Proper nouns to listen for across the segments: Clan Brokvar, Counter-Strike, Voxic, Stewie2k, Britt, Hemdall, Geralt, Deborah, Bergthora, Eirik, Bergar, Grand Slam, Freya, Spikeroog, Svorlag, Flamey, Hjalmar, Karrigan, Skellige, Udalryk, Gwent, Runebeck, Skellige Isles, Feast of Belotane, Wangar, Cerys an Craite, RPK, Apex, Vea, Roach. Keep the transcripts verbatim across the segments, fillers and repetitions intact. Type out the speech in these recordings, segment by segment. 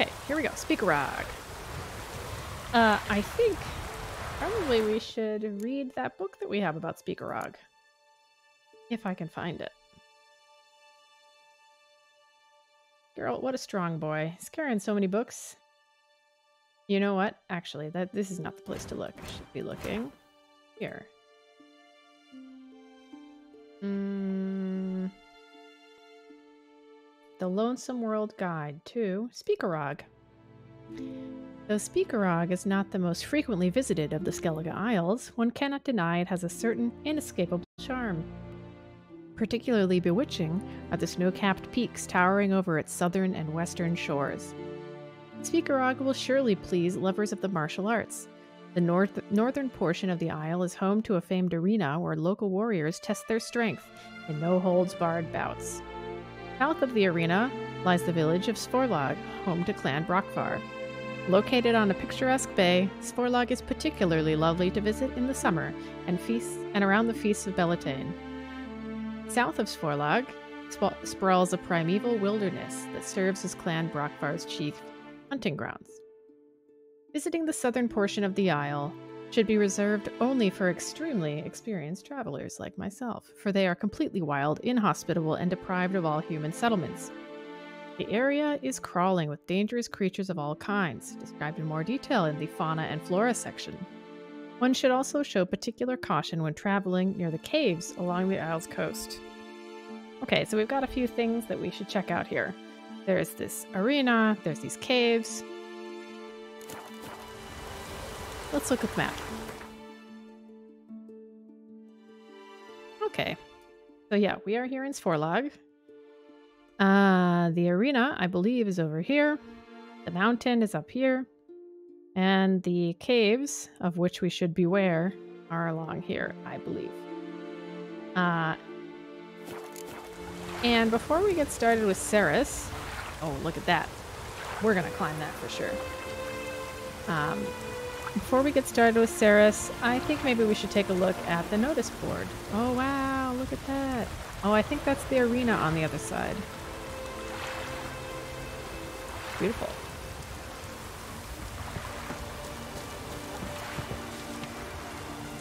Okay, here we go. Spikeroog. Uh, I think probably we should read that book that we have about Spikeroog. If I can find it. Geralt, what a strong boy. He's carrying so many books. You know what? Actually, that this is not the place to look. I should be looking here. Mm. The Lonesome World Guide to Spikeroog. Though Spikeroog is not the most frequently visited of the Skellige Isles, one cannot deny it has a certain inescapable charm. Particularly bewitching are the snow-capped peaks towering over its southern and western shores. Spikeroog will surely please lovers of the martial arts. The north northern portion of the isle is home to a famed arena where local warriors test their strength in no-holds-barred bouts. South of the arena lies the village of Svorlag, home to Clan Brokvar. Located on a picturesque bay, Svorlag is particularly lovely to visit in the summer and feasts and around the Feast of Belotane. South of Svorlag sp sprawls a primeval wilderness that serves as Clan Brokvar's chief hunting grounds. Visiting the southern portion of the isle should be reserved only for extremely experienced travelers like myself, for they are completely wild, inhospitable, and deprived of all human settlements. The area is crawling with dangerous creatures of all kinds, described in more detail in the fauna and flora section. One should also show particular caution when traveling near the caves along the isle's coast. Okay, so we've got a few things that we should check out here. There's this arena, there's these caves. Let's look at the map. Okay. So yeah, we are here in Svorlag. Uh, the arena, I believe, is over here. The mountain is up here. And the caves, of which we should beware, are along here, I believe. Uh, and before we get started with Cerys... Oh, look at that. We're going to climb that for sure. Um, before we get started with Cerys, I think maybe we should take a look at the notice board. Oh, wow, look at that. Oh, I think that's the arena on the other side. Beautiful.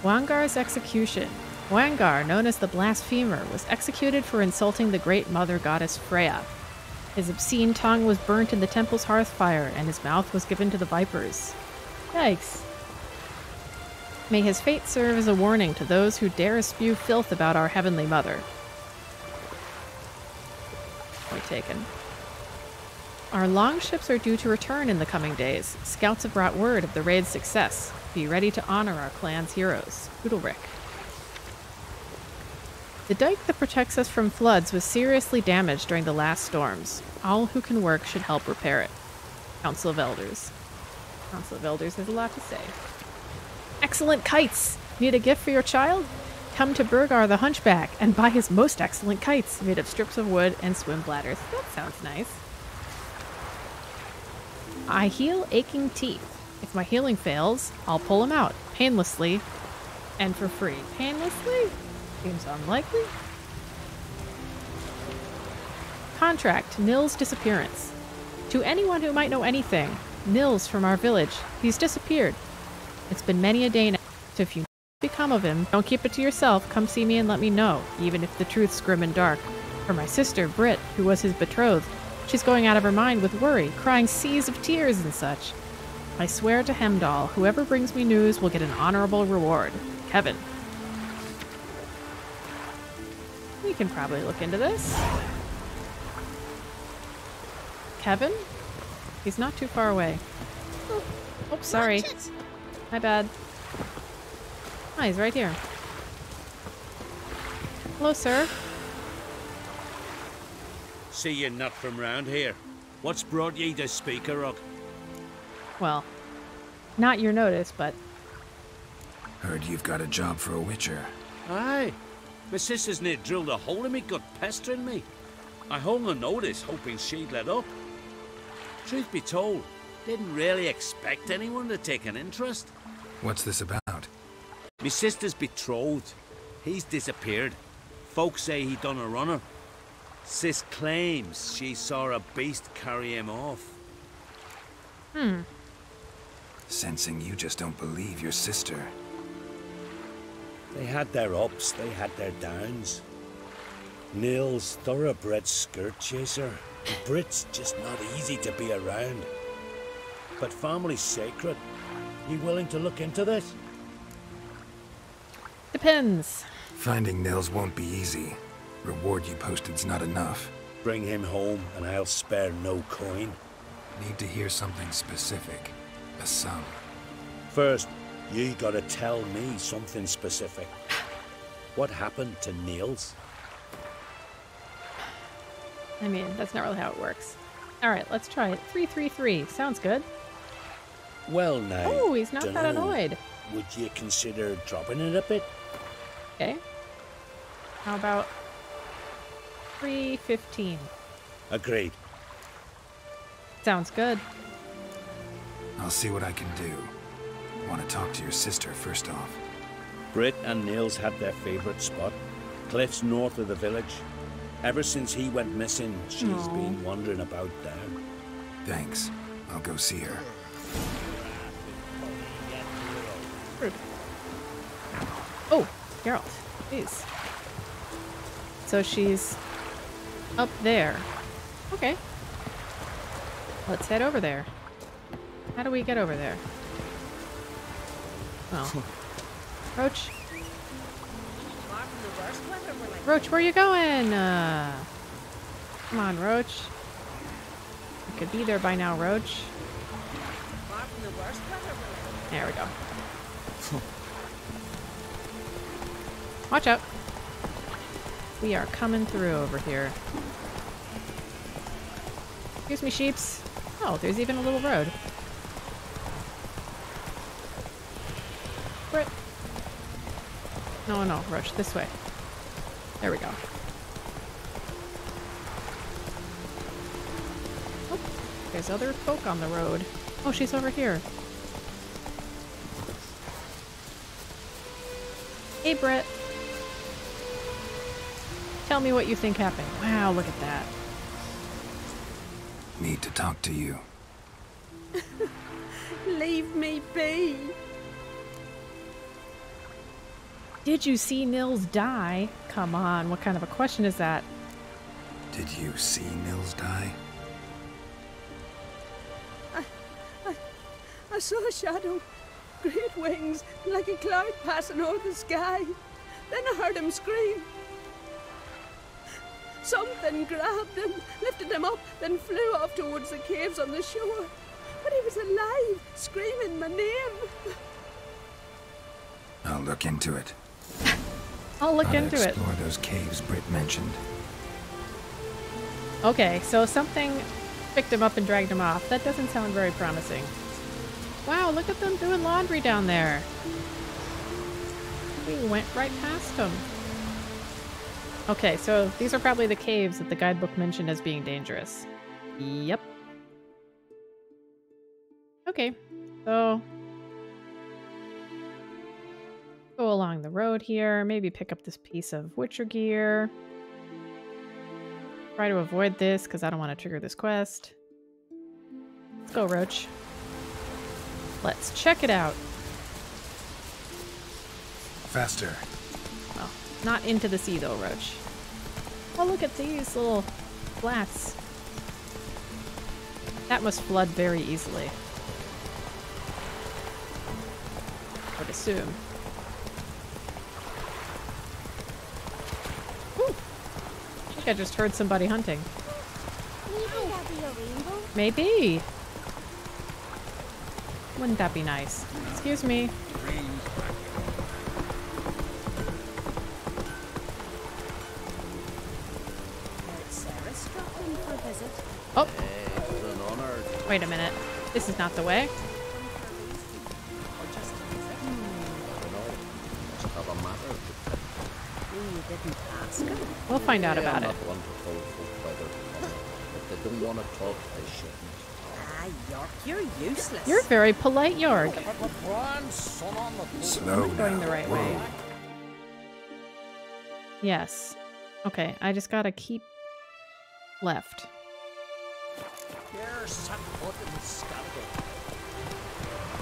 Wangar's execution. Wangar, known as the Blasphemer, was executed for insulting the great mother goddess Freya. His obscene tongue was burnt in the temple's hearth fire, and his mouth was given to the vipers. Yikes. May his fate serve as a warning to those who dare spew filth about our heavenly mother. Point taken. Our longships are due to return in the coming days. Scouts have brought word of the raid's success. Be ready to honor our clan's heroes. Udalryk. The dike that protects us from floods was seriously damaged during the last storms. All who can work should help repair it. Council of Elders. Council of Elders has a lot to say. Excellent kites! Need a gift for your child? Come to Bergar the Hunchback and buy his most excellent kites made of strips of wood and swim bladders. That sounds nice. I heal aching teeth. If my healing fails, I'll pull them out, painlessly and for free. Painlessly? Seems unlikely. Contract, Nils' disappearance. To anyone who might know anything, Nils from our village. He's disappeared. It's been many a day now, so if you know what's become of him, don't keep it to yourself. Come see me and let me know, even if the truth's grim and dark. For my sister, Britt, who was his betrothed, she's going out of her mind with worry, crying seas of tears and such. I swear to Hemdall, whoever brings me news will get an honorable reward. Heaven. We can probably look into this. Kevin? He's not too far away. Oh, oh sorry. My bad. Ah, he's right here. Hello, sir. See you not from round here. What's brought ye to Spikeroog? Well, not your notice, but... Heard you've got a job for a witcher. Aye. My sister's near drilled a hole in me gut, pestering me. I hung a notice, hoping she'd let up. Truth be told, didn't really expect anyone to take an interest. What's this about? My sister's betrothed. He's disappeared. Folks say he done a runner. Sis claims she saw a beast carry him off. Hmm. Sensing you just don't believe your sister. They had their ups, they had their downs. Nils, thoroughbred skirt chaser. Britt's just not easy to be around. But family's sacred. You willing to look into this? Depends. Finding Nils won't be easy. Reward you posted's not enough. Bring him home and I'll spare no coin. Need to hear something specific. A sum. First, you gotta tell me something specific. What happened to Nils? I mean, that's not really how it works. Alright, let's try it. three three three. Sounds good. Well, now... Oh, he's not that annoyed. Would you consider dropping it a bit? Okay. How about... three fifteen. Agreed. Sounds good. I'll see what I can do. Want to talk to your sister first off. Britt and Nils had their favorite spot. Cliffs north of the village. Ever since he went missing, she's Aww. been wandering about there. Thanks. I'll go see her. Rude. Oh, Geralt. Please. So she's up there. Okay. Let's head over there. How do we get over there? Oh. Roach. Roach, where are you going? Uh, come on, Roach. You could be there by now, Roach. There we go. Watch out. We are coming through over here. Excuse me, sheeps. Oh, there's even a little road. Britt. No, no, Roach, this way. There we go. Oh, there's other folk on the road. Oh, she's over here. Hey, Britt. Tell me what you think happened. Wow, look at that. Need to talk to you. Leave me be. Did you see Nils die? Come on, what kind of a question is that? Did you see Nils die? I, I, I saw a shadow. Great wings, like a cloud passing over the sky. Then I heard him scream. Something grabbed him, lifted him up, then flew off towards the caves on the shore. But he was alive, screaming my name. I'll look into it. I'll look into it. Explore those caves Britt mentioned. Okay, so something picked him up and dragged him off. That doesn't sound very promising. Wow, look at them doing laundry down there. We went right past them. Okay, so these are probably the caves that the guidebook mentioned as being dangerous. Yep. Okay, so... Go along the road here, maybe pick up this piece of Witcher gear. Try to avoid this because I don't want to trigger this quest. Let's go, Roach. Let's check it out. Faster. Well, not into the sea though, Roach. Oh, look at these little flats. That must flood very easily. I would assume. I just heard somebody hunting. Maybe that'd be a rainbow. Maybe. Wouldn't that be nice? Excuse me. Oh. Wait a minute. This is not the way. We'll find out about it. You're very polite, Yarg. Slow down. Going the right way. Yes. Okay, I just gotta keep left.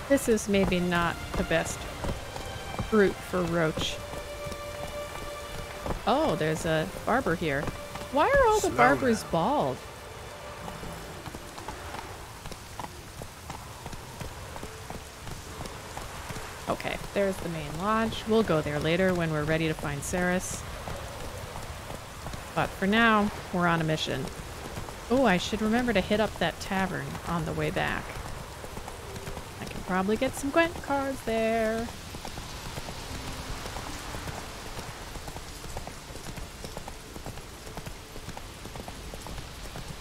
This is maybe not the best route for Roach. Oh, there's a barber here. Why are all the Slow barbers now. bald? Okay, there's the main lodge. We'll go there later when we're ready to find Cerys. But for now, we're on a mission. Oh, I should remember to hit up that tavern on the way back. I can probably get some Gwent cards there.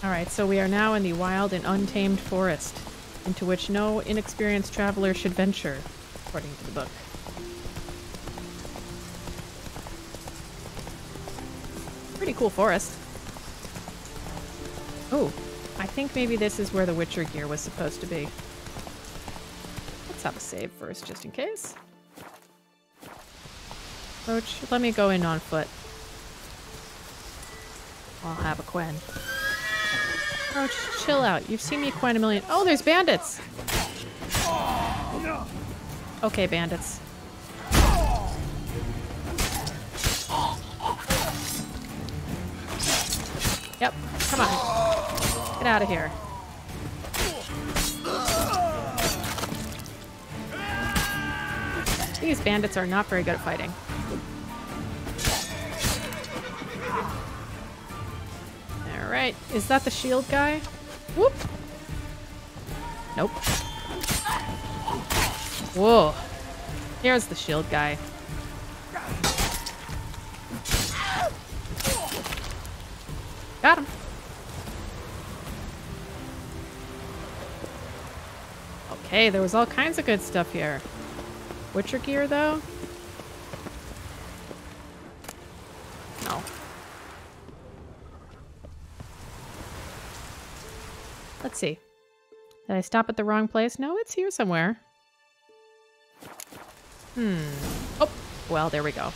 Alright, so we are now in the wild and untamed forest, into which no inexperienced traveler should venture, according to the book. Pretty cool forest. Oh, I think maybe this is where the Witcher gear was supposed to be. Let's have a save first, just in case. Roach, let me go in on foot. I'll have a quen. Roach, chill out. You've seen me quite a million. Oh, there's bandits! Okay, bandits. Yep, come on. Get out of here. These bandits are not very good at fighting. Alright, is that the shield guy? Whoop! Nope. Whoa. Here's the shield guy. Got him. Okay, there was all kinds of good stuff here. Witcher gear, though? No. Let's see. Did I stop at the wrong place? No, it's here somewhere. Hmm. Oh, well, there we go.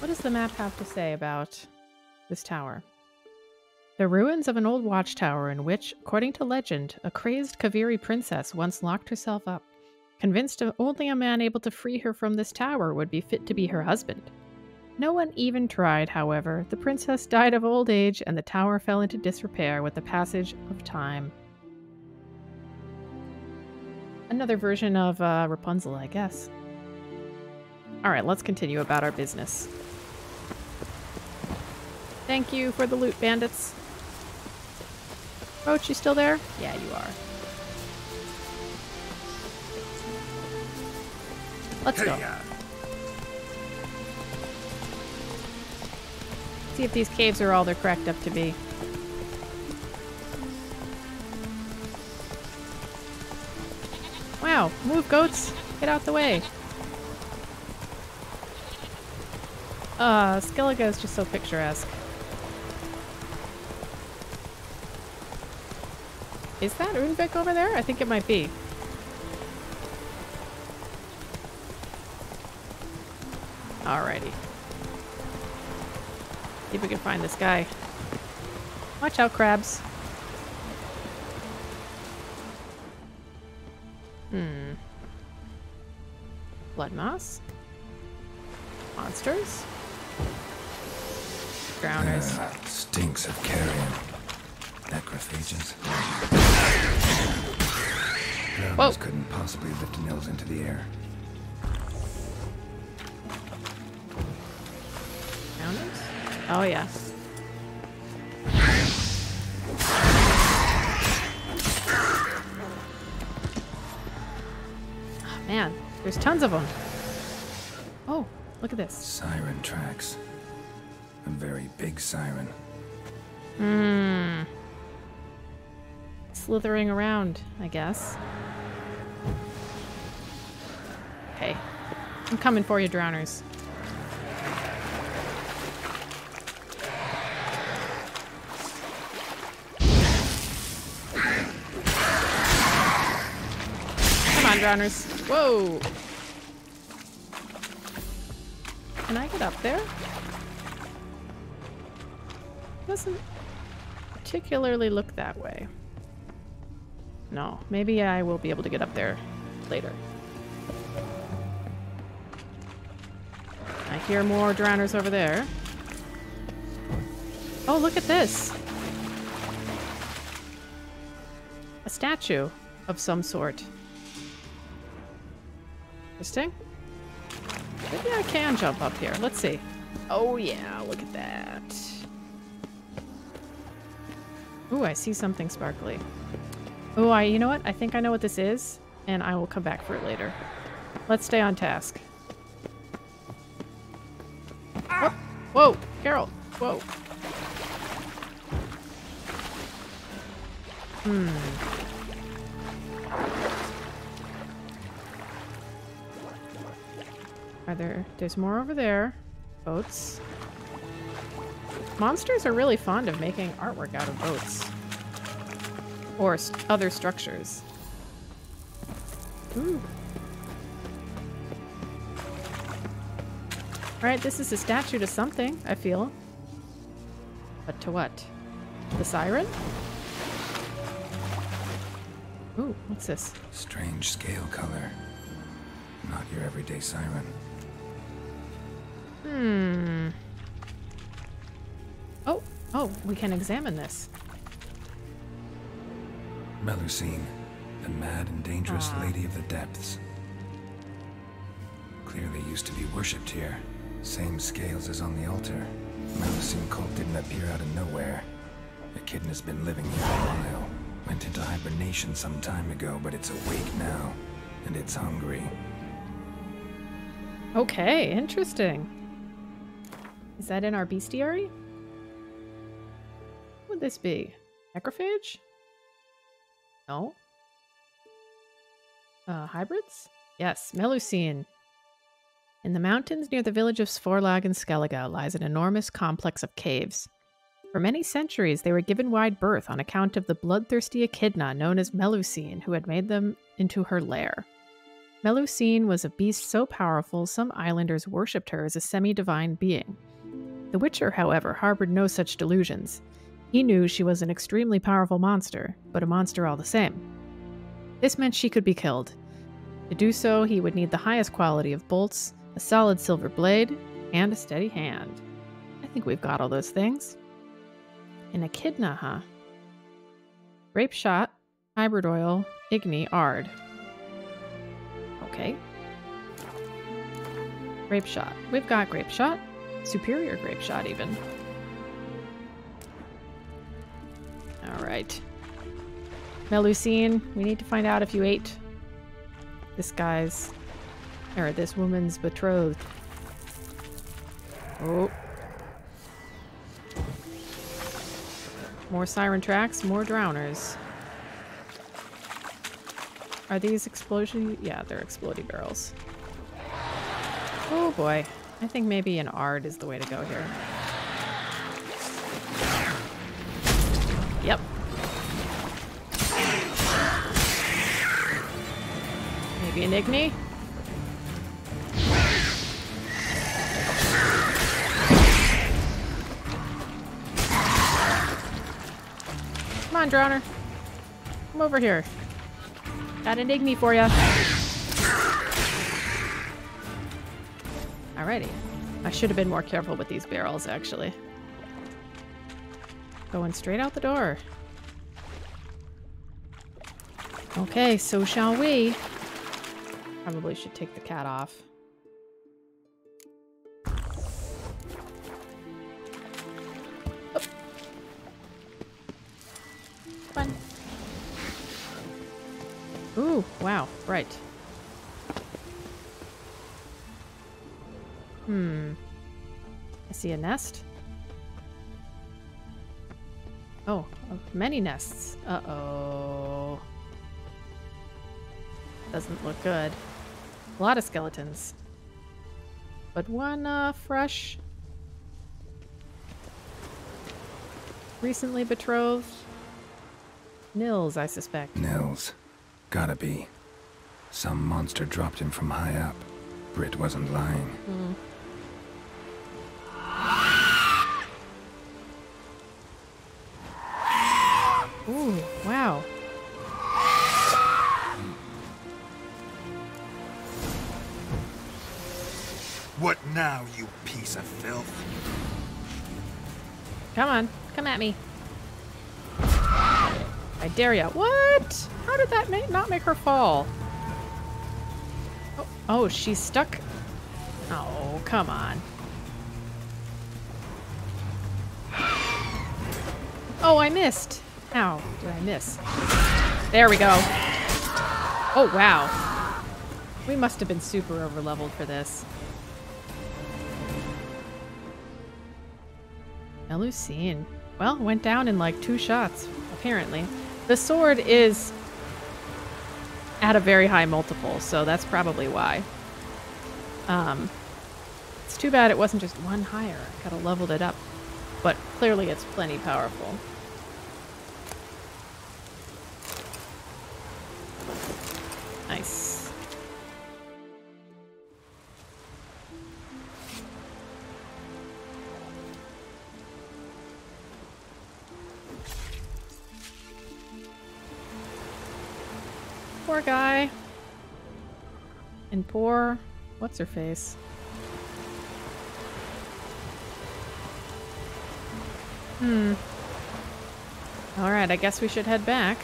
What does the map have to say about this tower? The ruins of an old watchtower in which, according to legend, a crazed Kaviri princess once locked herself up, convinced only a man able to free her from this tower would be fit to be her husband. No one even tried, however. The princess died of old age, and the tower fell into disrepair with the passage of time. Another version of uh, Rapunzel, I guess. Alright, let's continue about our business. Thank you for the loot, bandits. Roach, you still there? Yeah, you are. Let's go. See if these caves are all they're cracked up to be. Wow, move, goats! Get out the way! Uh, Skellige is just so picturesque. Is that Runebeck over there? I think it might be. Alrighty. See if we can find this guy. Watch out, crabs! Hmm. Blood moss. Monsters. Drowners. Uh, stinks of carrion. Necrophages. Whoa! Couldn't possibly lift Nils into the air. Drowners? Oh yeah. Man, there's tons of them. Oh, look at this. Siren tracks. A very big siren. Hmm. Slithering around, I guess. Okay. I'm coming for you, drowners. Come on, drowners. Whoa! Can I get up there? Doesn't particularly look that way. No, maybe I will be able to get up there later. I hear more drowners over there. Oh, look at this! A statue of some sort. Interesting. Maybe I can jump up here. Let's see. Oh yeah, look at that. Ooh, I see something sparkly. Oh, I, you know what? I think I know what this is, and I will come back for it later. Let's stay on task. Ah! Whoa, Geralt. Whoa. Hmm. Are there... There's more over there. Boats. Monsters are really fond of making artwork out of boats. Or st- other structures. Ooh. Alright, this is a statue to something, I feel. But to what? The siren? Ooh, what's this? Strange scale color. Not your everyday siren. Hmm. Oh, oh, we can examine this. Melusine, the mad and dangerous ah. lady of the depths. Clearly used to be worshipped here. Same scales as on the altar. Melusine cult didn't appear out of nowhere. Echidna's been living here for a while. Went into hibernation some time ago, but it's awake now, and it's hungry. Okay, interesting. Is that in our bestiary? What would this be? Necrophage? No. Uh, hybrids? Yes, Melusine. In the mountains near the village of Svorlag and Skellige lies an enormous complex of caves. For many centuries, they were given wide berth on account of the bloodthirsty echidna known as Melusine, who had made them into her lair. Melusine was a beast so powerful, some islanders worshipped her as a semi-divine being. The Witcher, however, harbored no such delusions. He knew she was an extremely powerful monster, but a monster all the same. This meant she could be killed. To do so, he would need the highest quality of bolts, a solid silver blade, and a steady hand. I think we've got all those things. An echidna, huh? Grape shot, hybrid oil, igni, ard. Okay. Grape shot. We've got grape shot. Superior grape shot, even. Alright. Melusine, we need to find out if you ate this guy's, or this woman's betrothed. Oh. More siren tracks, more drowners. Are these explosion? Yeah, they're exploding barrels. Oh boy. I think maybe an ard is the way to go here. Yep. Maybe an igni? Come on, drowner. Come over here. Got an igni for ya. Alrighty. I should have been more careful with these barrels, actually. Going straight out the door. Okay, so shall we? Probably should take the cat off. Ooh, wow, right. Hmm. I see a nest. Oh, many nests. Uh-oh. Doesn't look good. A lot of skeletons. But one, uh, fresh. Recently betrothed. Nils, I suspect. Nils. Gotta be. Some monster dropped him from high up. Britt wasn't lying. Mm. now, you piece of filth. Come on, come at me. I dare ya. What? How did that ma not make her fall? Oh, oh, she's stuck. Oh, come on. Oh, I missed. How did I miss? There we go. Oh, wow. We must have been super over-leveled for this. Melusine. Well, went down in like two shots, apparently. The sword is at a very high multiple, so that's probably why. Um, it's too bad it wasn't just one higher. I could have leveled it up, but clearly it's plenty powerful. Nice. Poor guy. And poor... What's her face? Hmm. Alright, I guess we should head back.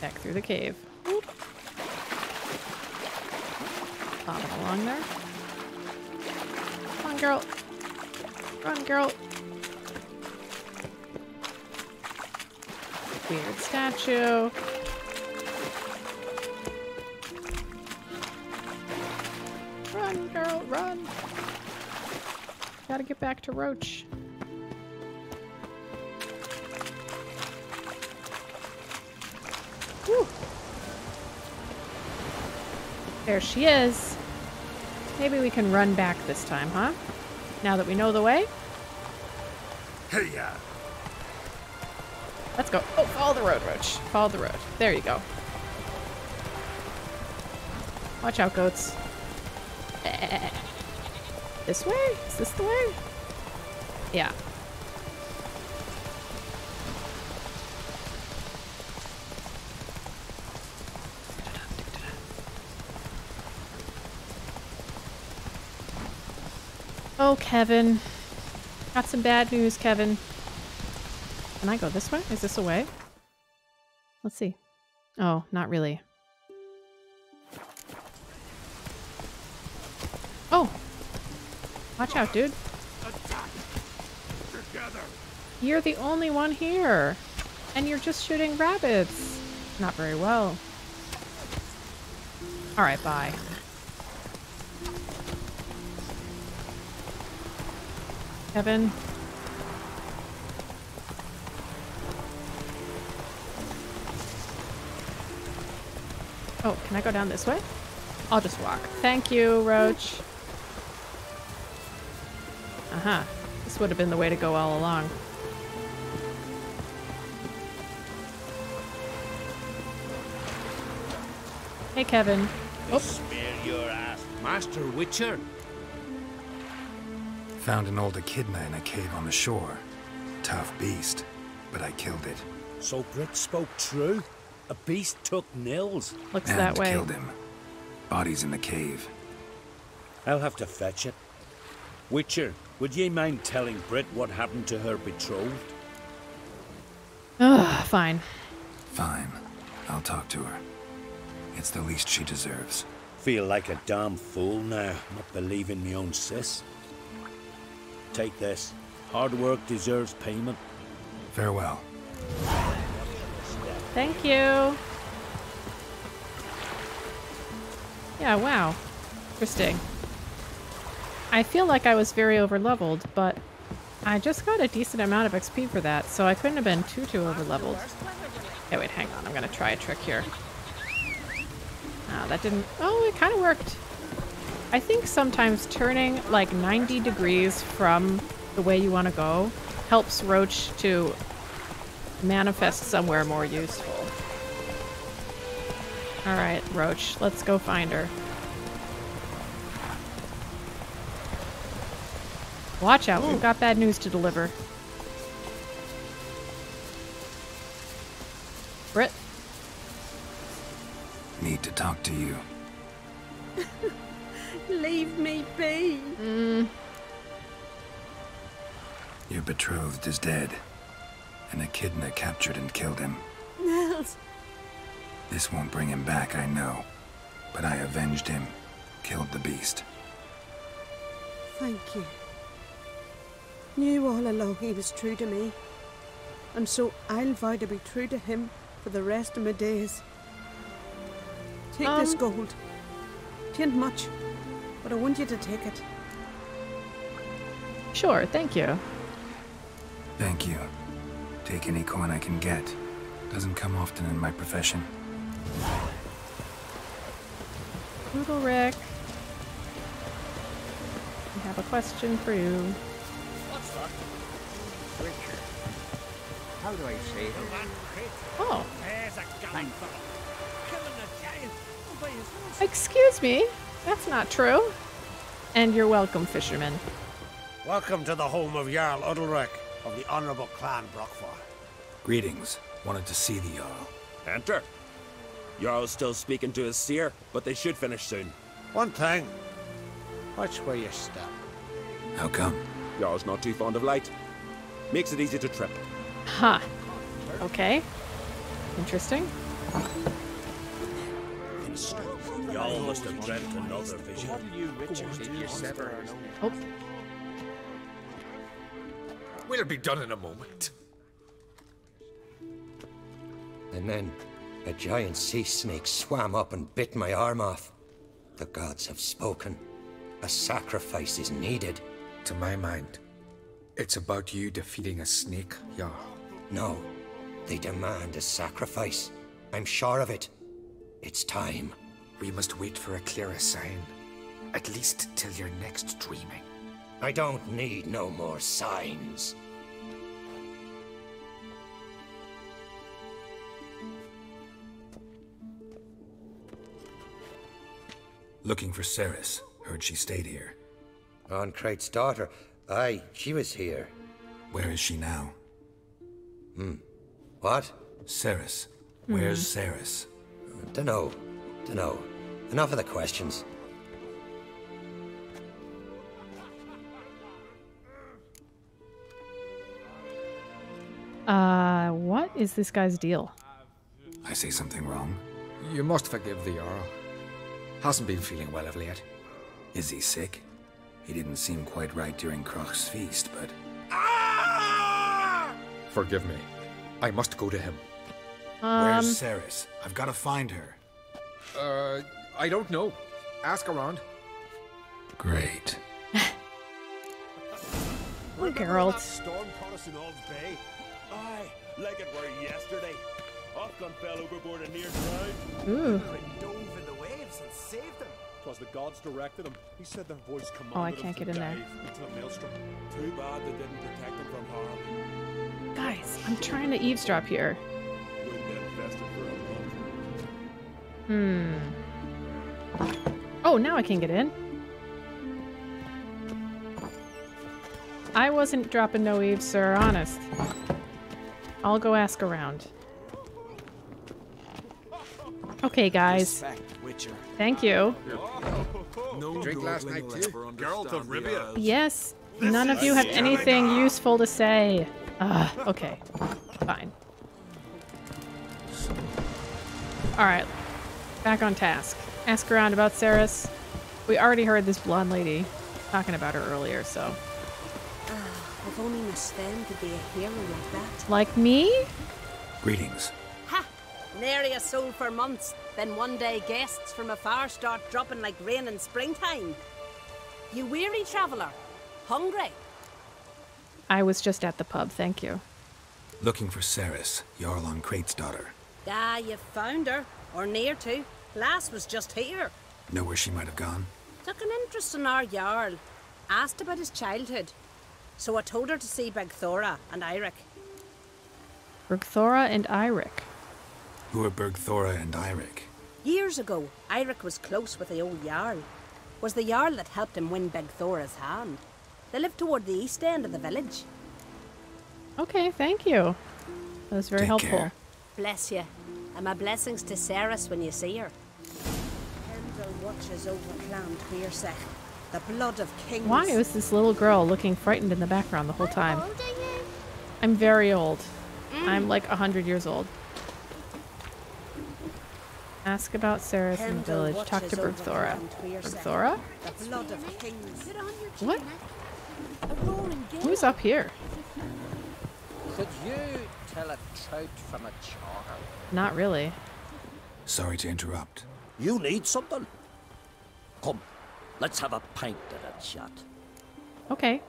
Back through the cave. Oop. Bob along there. Come on, girl. Run, girl. Weird statue. Run, girl, run. Gotta get back to Roach. Whew. There she is. Maybe we can run back this time, huh? Now that we know the way. Hey, yeah. Let's go. Oh, follow the road, Roach. Follow the road. There you go. Watch out, goats. Eh. This way? Is this the way? Yeah. Oh, Kevin. Got some bad news, Kevin. Can I go this way? Is this a way? Let's see. Oh, not really. Oh! Watch out, dude. You're the only one here! And you're just shooting rabbits! Not very well. Alright, bye. Kevin. Oh, can I go down this way? I'll just walk. Thank you, Roach. Uh-huh. This would have been the way to go all along. Hey, Kevin. Oh. Spare your ass, Master Witcher. Found an old echidna in a cave on the shore. Tough beast, but I killed it. So Britt spoke true? A beast took Nils. Looks and that way. Killed him. Body's in the cave. I'll have to fetch it. Witcher, would ye mind telling Britt what happened to her betrothed? Ugh, fine. Fine. I'll talk to her. It's the least she deserves. Feel like a damn fool now, not believing me own sis. Take this. Hard work deserves payment. Farewell. Thank you. Yeah, wow. Interesting. I feel like I was very over-leveled, but I just got a decent amount of X P for that, so I couldn't have been too, too over-leveled. Yeah, wait, hang on. I'm gonna try a trick here. Ah, that didn't... Oh, it kind of worked. I think sometimes turning, like, ninety degrees from the way you want to go helps Roach to... manifest somewhere more useful. Alright, Roach, let's go find her. Watch out, we've got bad news to deliver. Britt, talk to you. Leave me be. Mm. Your betrothed is dead. An Echidna captured and killed him. Nils. This won't bring him back, I know. But I avenged him. Killed the beast. Thank you. Knew all along he was true to me. And so I'll vow to be true to him for the rest of my days. Take um. this gold. Tain't much, but I want you to take it. Sure, thank you. Thank you. Take any coin I can get. Doesn't come often in my profession. Udalryk, I have a question for you. What's that? Richard. How do I say it? Oh. There's a gallant fellow. Killing a giant by his horse. Excuse me. That's not true. And you're welcome, fisherman. Welcome to the home of Jarl Udalryk of the Honorable Clan Brokvar. Greetings. Wanted to see the Jarl. Enter. Jarl's still speaking to his seer, but they should finish soon. One thing. Watch where you step. How come? Jarl's not too fond of light. Makes it easy to trip. Huh. Okay. Interesting. Jarl must have dreamt another vision. Oh. We'll be done in a moment. And then a giant sea snake swam up and bit my arm off. The gods have spoken. A sacrifice is needed. To my mind, it's about you defeating a snake, Jarl. No, they demand a sacrifice. I'm sure of it. It's time. We must wait for a clearer sign. At least till your next dreaming. I don't need no more signs. Looking for Cerys. Heard she stayed here. An Craite's daughter. Aye, she was here. Where is she now? Hmm. What? Cerys. Mm-hmm. Where's Cerys? Dunno. Dunno. Enough of the questions. Uh, what is this guy's deal? I say something wrong? You must forgive the Jarl. Hasn't been feeling well of late. Is he sick? He didn't seem quite right during Kroch's feast, but... Ah! Forgive me. I must go to him. Um... Where's Cerys? I've got to find her. Uh, I don't know. Ask around. Great. Oh, Geralt. Storm caught us in Old Bay. Aye, like it were yesterday. Ofgun fell overboard and near drowned. Ooh. He dove in the waves and saved them. 'Twas the gods directed him. He said their voice commanded him. Oh, I can't get in there. Into the maelstrom. Too bad they didn't protect him from harm. Guys, I'm trying to eavesdrop here. Hmm. Oh, now I can get in. I wasn't dropping no eaves, sir. Honest. I'll go ask around. Okay, guys. Thank you. No drink last night too. Geralt of Rivia. Yes. None of you have anything useful to say. Uh, okay. Fine. All right. Back on task. Ask around about Cerys. We already heard this blonde lady talking about her earlier, so. I've only missed them to be a hero like that. Like me? Greetings. Ha! Nary a soul for months. Then one day guests from afar start dropping like rain in springtime. You weary traveller? Hungry? I was just at the pub, thank you. Looking for Cerys, Jarl an Craite's daughter. Ah, you found her. Or near to. Lass was just here. Know where she might have gone? Took an interest in our Jarl. Asked about his childhood. So I told her to see Bergthora and Eirik. Bergthora and Eirik? Who are Bergthora and Eirik? Years ago, Eirik was close with the old Jarl. Was the Jarl that helped him win Bergthora's hand. They lived toward the east end of the village. Okay, thank you. That was very Take helpful. Care. Bless you. And my blessings to Cerys when you see her. watches over Clan Brokvar, the blood of kings. Why is this little girl looking frightened in the background the whole time? How old are you? I'm very old. Mm. I'm like a hundred years old. Ask about Cerys in the village. Talk to Bergthora. Bergthora? The blood of kings. What? Who's up here? Could you tell a trout from a charm? Not really. Sorry to interrupt. You need something? Come, let's have a pint and a chat. Okay.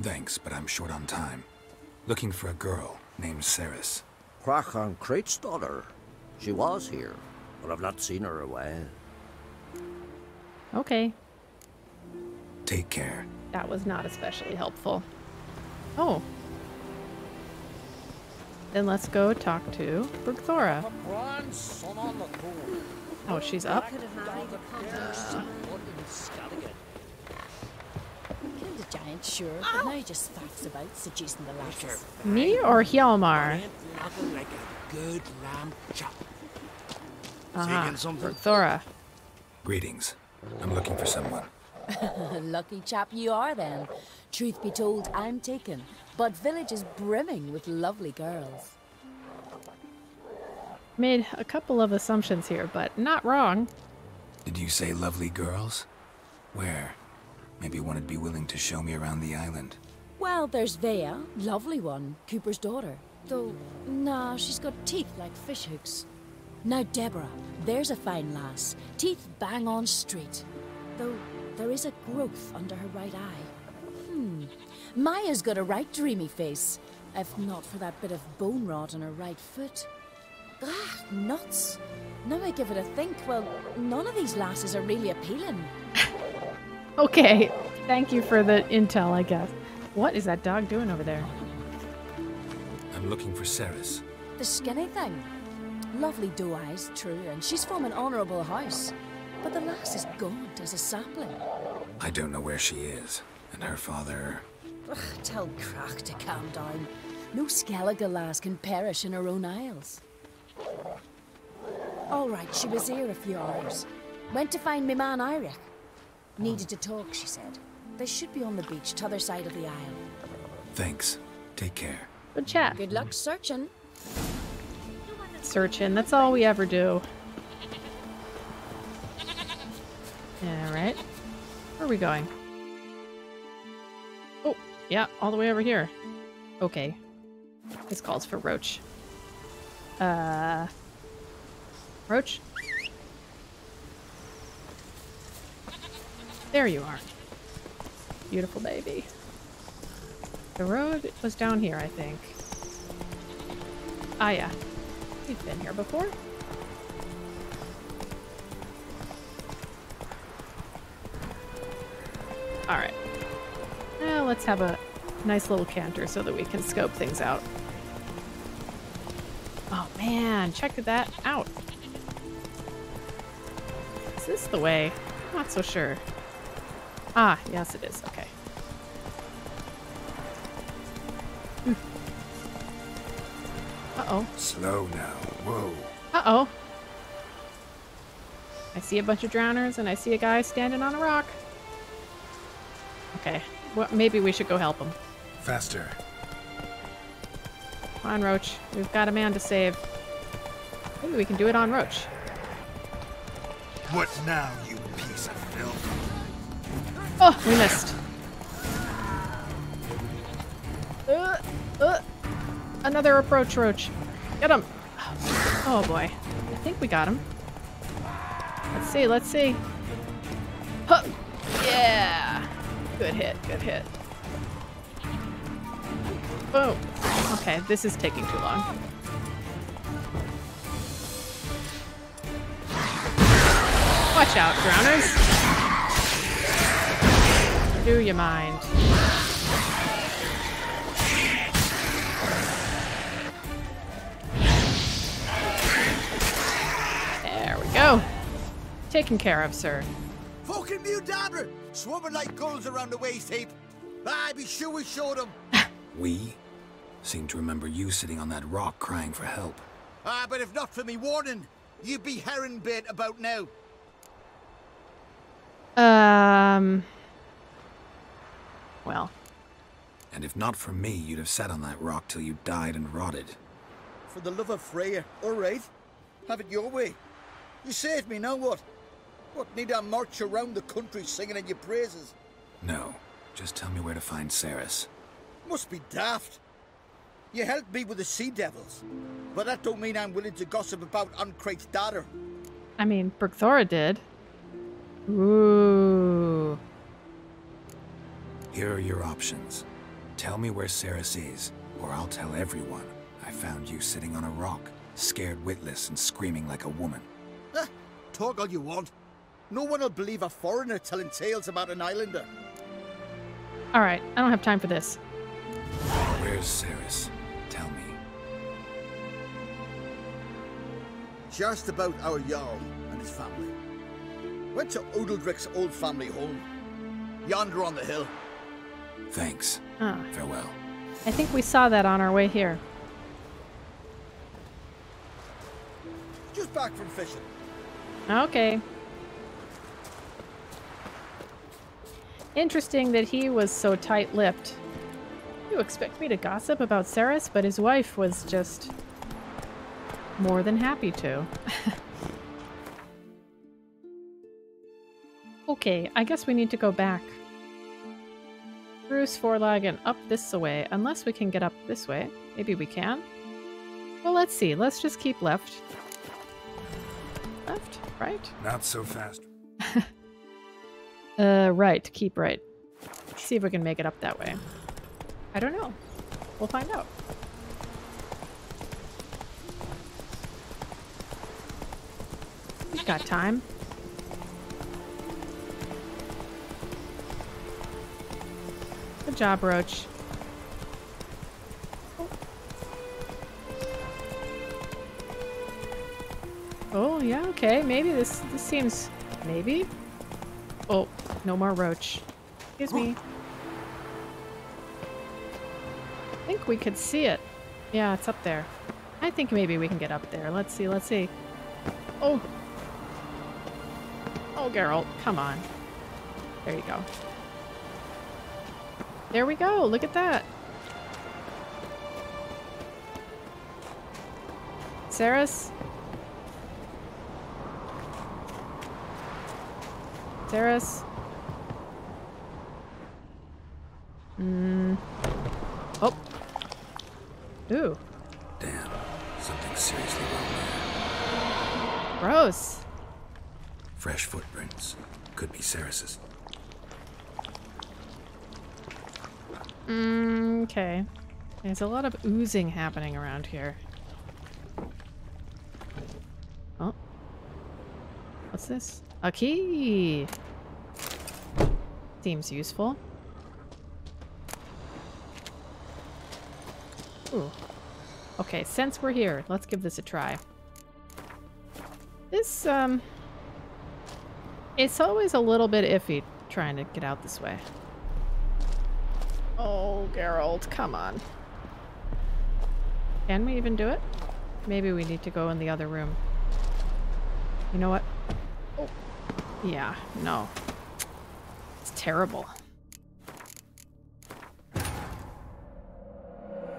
Thanks, but I'm short on time. Looking for a girl named Cerys. Cerys an Craite's daughter. She was here, but I've not seen her a while. Okay. Take care. That was not especially helpful. Oh. Then let's go talk to Bergthora. Oh, she's up? Uh. Killed a giant, sure, but now he just faffs about suggesting the lasses. Me or Hjalmar? Uh-huh. Bergthora. Greetings. I'm looking for someone. Lucky chap you are, then. Truth be told, I'm taken, but village is brimming with lovely girls. Made a couple of assumptions here, but not wrong. Did you say lovely girls? Where? Maybe one would be willing to show me around the island. Well, there's Vea, lovely one, Cooper's daughter. Though, nah, she's got teeth like fish hooks. Now Deborah, there's a fine lass, teeth bang on straight. Though, there is a growth under her right eye. Hmm. Maya's got a right dreamy face, if not for that bit of bone rot on her right foot. Ah, nuts. Now I give it a think. Well, none of these lasses are really appealing. Okay. Thank you for the intel, I guess. What is that dog doing over there? I'm looking for Cerys. The skinny thing. Lovely doe eyes, true, and she's from an honorable house. But the lass is gaunt as a sapling. I don't know where she is, and her father... Ugh, tell Crack to calm down. No Skellige lass can perish in her own isles. All right, she was here a few hours. Went to find me man Eirik. Needed to talk, she said. They should be on the beach, t'other side of the isle. Thanks. Take care. Good chat. Good luck searching. Searching, that's all we ever do. All right. Where are we going? Oh, yeah, all the way over here. Okay. This calls for Roach. Uh... Roach? There you are. Beautiful baby. The road was down here, I think. Ah, yeah. We've been here before. All right, now let's have a nice little canter so that we can scope things out. Oh man, check that out. Is this the way? I'm not so sure. Ah, yes it is, okay. Mm. Uh-oh. Slow now, whoa. Uh-oh. I see a bunch of drowners and I see a guy standing on a rock. Okay, well, maybe we should go help him. Faster. Come on, Roach. We've got a man to save. Maybe we can do it on Roach. What now, you piece of filth? Oh, we missed. Uh, uh, another approach, Roach. Get him. Oh, boy. I think we got him. Let's see, let's see. Huh. Yeah. Good hit, good hit. Boom. Okay, this is taking too long. Watch out, drowners. Do you mind? There we go. Taken care of, sir. Fucking Udalryk! Swimming like gulls around the waist heap. I be sure we showed them. We? Seem to remember you sitting on that rock crying for help. Ah, but if not for me warning, you'd be herring bait about now. Um. Well. And if not for me, you'd have sat on that rock till you died and rotted. For the love of Freya, all right. Have it your way. You saved me, now what? What, need I march around the country singing in your praises? No. Just tell me where to find Cerys. Must be daft. You helped me with the Sea Devils, but that don't mean I'm willing to gossip about An Craite's daughter. I mean, Bergthora did. Ooh. Here are your options. Tell me where Cerys is, or I'll tell everyone I found you sitting on a rock, scared witless and screaming like a woman. Ah, talk all you want. No one will believe a foreigner telling tales about an islander. All right, I don't have time for this. Where's Cerys? Tell me. Just about our Jarl and his family. Went to Udalryk's old family home. Yonder on the hill. Thanks. Ah. Farewell. I think we saw that on our way here. Just back from fishing. Okay. Interesting that he was so tight-lipped. You expect me to gossip about Cerys, but his wife was just more than happy to. Okay, I guess we need to go back. Through Svorlag and up this way, unless we can get up this way. Maybe we can. Well, let's see. Let's just keep left. Left? Right? Not so fast. uh, right. Keep right. See if we can make it up that way. I don't know. We'll find out. We've got time. Good job, Roach. Oh. Oh, yeah, okay. Maybe this this seems... Maybe? Oh, no more Roach. Excuse oh. me. I think we could see it. Yeah, it's up there. I think maybe we can get up there. Let's see, let's see. Oh. Oh, Geralt, come on. There you go. There we go. Look at that. Cerys? Cerys? Mm. Oh. Ooh. Damn. Something seriously wrong there. Gross. Fresh footprints. Could be Cerys's. Mm, okay. There's a lot of oozing happening around here. Oh. What's this? A key! Seems useful. Ooh. Okay, since we're here, let's give this a try. This, um... it's always a little bit iffy trying to get out this way. Oh, Geralt, come on. Can we even do it? Maybe we need to go in the other room. You know what? Oh. Yeah, no. It's terrible.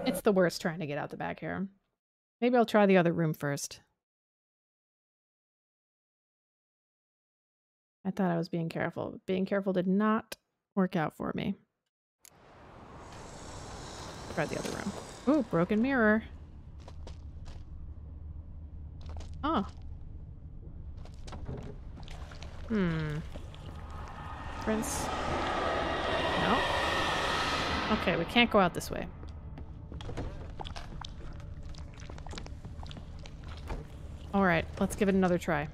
It's the worst trying to get out the back here. Maybe I'll try the other room first. I thought I was being careful, but being careful did not work out for me. Try the other room. Ooh, broken mirror. Oh. Hmm. Prince. No. Okay, we can't go out this way. Alright, let's give it another try.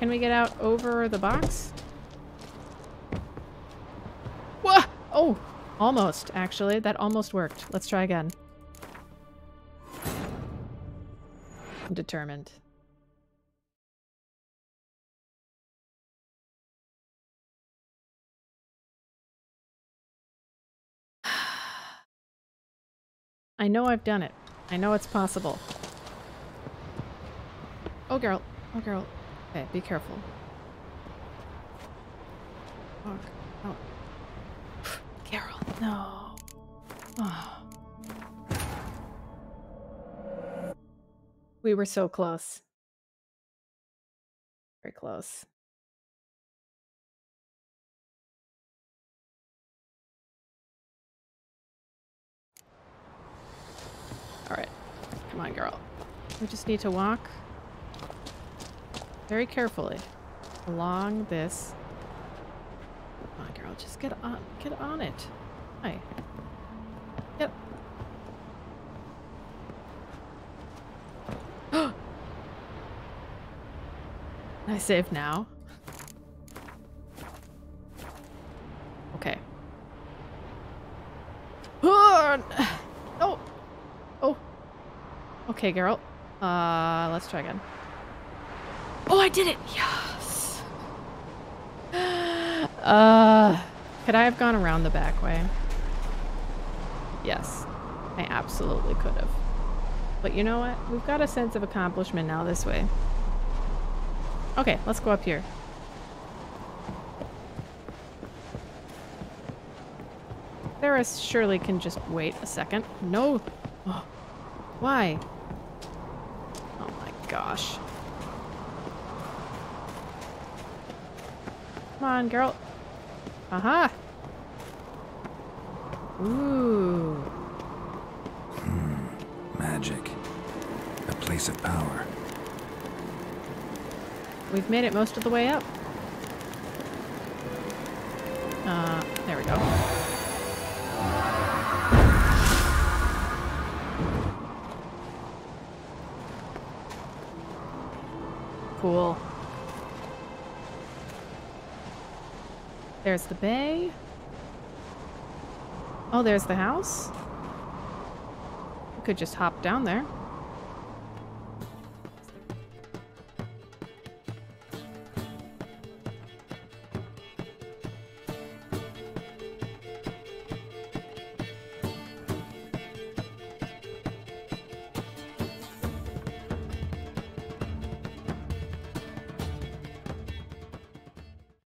Can we get out over the box? Whoa! Oh! Almost, actually. That almost worked. Let's try again. I'm determined. I know I've done it. I know it's possible. Oh, Geralt. Oh, Geralt. Okay, be careful. Fuck. Oh. Geralt, no. Oh. We were so close. Very close. All right. Come on, Geralt. We just need to walk very carefully along this. Come on, Geralt. Just get on, get on it. Hi. Yep. I save now. Okay. Oh! Oh! Okay, Geralt. Uh, let's try again. Oh, I did it! Yes! Uh, could I have gone around the back way? Yes. I absolutely could have. But you know what? We've got a sense of accomplishment now this way. Okay, let's go up here. Cerys surely can just wait a second. No! Oh, why? Oh my gosh. Come on, Geralt. Aha! Ooh. Hmm. Magic. A place of power. We've made it most of the way up. Uh, there we go. Cool. There's the bay. Oh, there's the house. We could just hop down there.